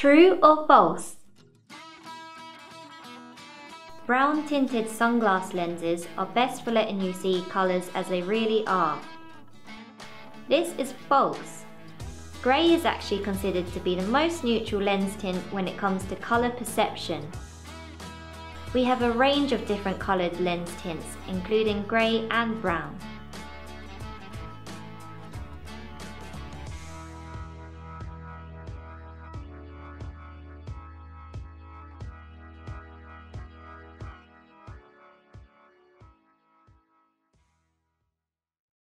True or false? Brown tinted sunglass lenses are best for letting you see colours as they really are. This is false. Grey is actually considered to be the most neutral lens tint when it comes to colour perception. We have a range of different coloured lens tints, including grey and brown.